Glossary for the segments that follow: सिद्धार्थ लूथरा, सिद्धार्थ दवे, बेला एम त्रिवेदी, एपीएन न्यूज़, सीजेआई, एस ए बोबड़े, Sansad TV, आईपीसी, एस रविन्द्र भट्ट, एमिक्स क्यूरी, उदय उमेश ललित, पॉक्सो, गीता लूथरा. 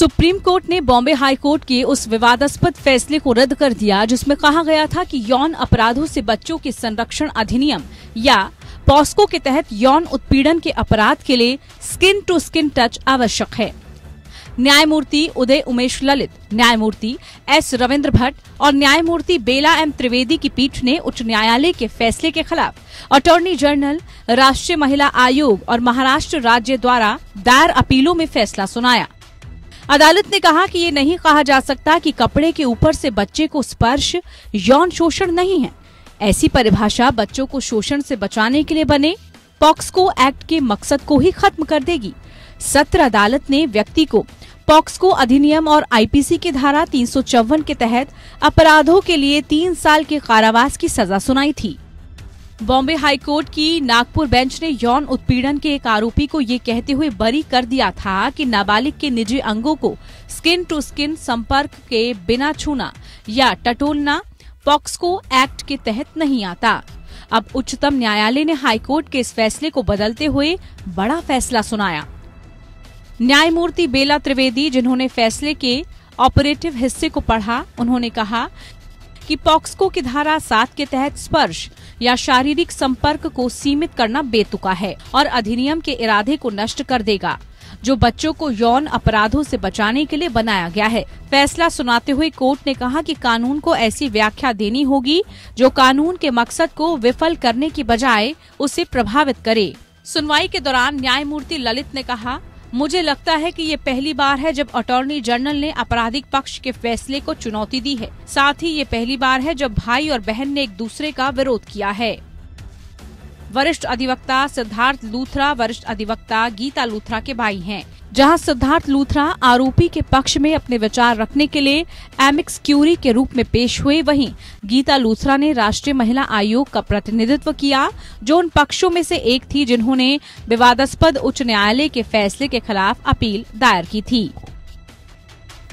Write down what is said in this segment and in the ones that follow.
Supreme court ने Bombay high court के उस विवादास्पद फैसले को रद्द कर दिया जिसमें कहा गया था कि यौन अपराधों से बच्चों के संरक्षण अधिनियम या पॉक्सो के तहत यौन उत्पीड़न के अपराध के लिए स्किन टू स्किन टच आवश्यक है। न्यायमूर्ति उदय उमेश ललित, न्यायमूर्ति एस रविन्द्र भट्ट और न्यायमूर्ति बेला एम त्रिवेदी की पीठ ने उच्च न्यायालय के फैसले के खिलाफ अटॉर्नी जनरल, राष्ट्रीय महिला आयोग और महाराष्ट्र राज्य द्वारा दायर अपीलों में फैसला सुनाया। अदालत ने कहा कि ये नहीं कहा जा सकता कि कपड़े के ऊपर से बच्चे को स्पर्श यौन शोषण नहीं है। ऐसी परिभाषा बच्चों को शोषण से बचाने के लिए बने पॉक्सो एक्ट के मकसद को ही खत्म कर देगी। सत्र अदालत ने व्यक्ति को पॉक्सो अधिनियम और आईपीसी की धारा 354 के तहत अपराधों के लिए 3 साल के कारावास की सजा सुनाई थी। बॉम्बे हाईकोर्ट की नागपुर बेंच ने यौन उत्पीड़न के एक आरोपी को ये कहते हुए बरी कर दिया था कि नाबालिग के निजी अंगों को स्किन टू स्किन संपर्क के बिना छूना या टटोलना पॉक्सो एक्ट के तहत नहीं आता। अब उच्चतम न्यायालय ने हाईकोर्ट के इस फैसले को बदलते हुए बड़ा फैसला सुनाया। न्यायमूर्ति बेला त्रिवेदी, जिन्होंने फैसले के ऑपरेटिव हिस्से को पढ़ा, उन्होंने कहा कि पॉक्सो की धारा 7 के तहत स्पर्श या शारीरिक संपर्क को सीमित करना बेतुका है और अधिनियम के इरादे को नष्ट कर देगा जो बच्चों को यौन अपराधों से बचाने के लिए बनाया गया है। फैसला सुनाते हुए कोर्ट ने कहा कि कानून को ऐसी व्याख्या देनी होगी जो कानून के मकसद को विफल करने की बजाय उसे प्रभावित करे। सुनवाई के दौरान न्यायमूर्ति ललित ने कहा, मुझे लगता है कि ये पहली बार है जब अटॉर्नी जनरल ने आपराधिक पक्ष के फैसले को चुनौती दी है। साथ ही ये पहली बार है जब भाई और बहन ने एक दूसरे का विरोध किया है। वरिष्ठ अधिवक्ता सिद्धार्थ लूथरा वरिष्ठ अधिवक्ता गीता लूथरा के भाई हैं। जहां सिद्धार्थ लूथरा आरोपी के पक्ष में अपने विचार रखने के लिए एमिक्स क्यूरी के रूप में पेश हुए, वहीं गीता लूथरा ने राष्ट्रीय महिला आयोग का प्रतिनिधित्व किया जो उन पक्षों में से एक थी जिन्होंने विवादास्पद उच्च न्यायालय के फैसले के खिलाफ अपील दायर की थी।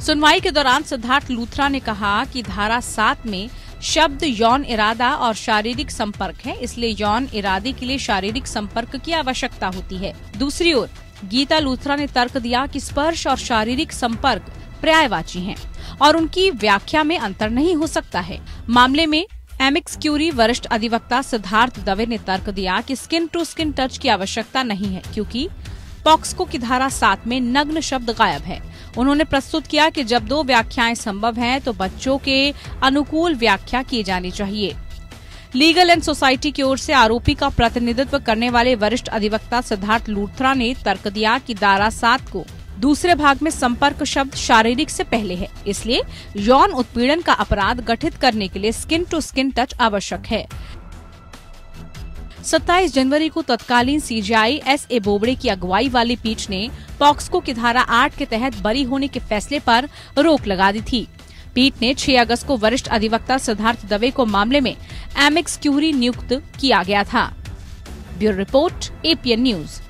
सुनवाई के दौरान सिद्धार्थ लूथरा ने कहा कि धारा 7 में शब्द यौन इरादा और शारीरिक संपर्क है, इसलिए यौन इरादे के लिए शारीरिक संपर्क की आवश्यकता होती है। दूसरी ओर गीता लूथरा ने तर्क दिया कि स्पर्श और शारीरिक संपर्क पर्यायवाची हैं और उनकी व्याख्या में अंतर नहीं हो सकता है। मामले में एमिक्स क्यूरी वरिष्ठ अधिवक्ता सिद्धार्थ दवे ने तर्क दिया कि स्किन टू स्किन टच की आवश्यकता नहीं है क्योंकि पॉक्सो की धारा 7 में नग्न शब्द गायब है। उन्होंने प्रस्तुत किया कि जब दो व्याख्याएं संभव हैं तो बच्चों के अनुकूल व्याख्या की जानी चाहिए। लीगल एंड सोसाइटी की ओर से आरोपी का प्रतिनिधित्व करने वाले वरिष्ठ अधिवक्ता सिद्धार्थ लूथरा ने तर्क दिया कि धारा 7 को दूसरे भाग में संपर्क शब्द शारीरिक से पहले है, इसलिए यौन उत्पीड़न का अपराध गठित करने के लिए स्किन टू स्किन टच आवश्यक है। 27 जनवरी को तत्कालीन सीजेआई एस ए बोबड़े की अगुवाई वाली पीठ ने पॉक्सो की धारा 8 के तहत बरी होने के फैसले पर रोक लगा दी थी। पीठ ने 6 अगस्त को वरिष्ठ अधिवक्ता सिद्धार्थ दवे को मामले में एमिक्स क्यूरी नियुक्त किया गया था। Bureau report, एपीएन न्यूज़।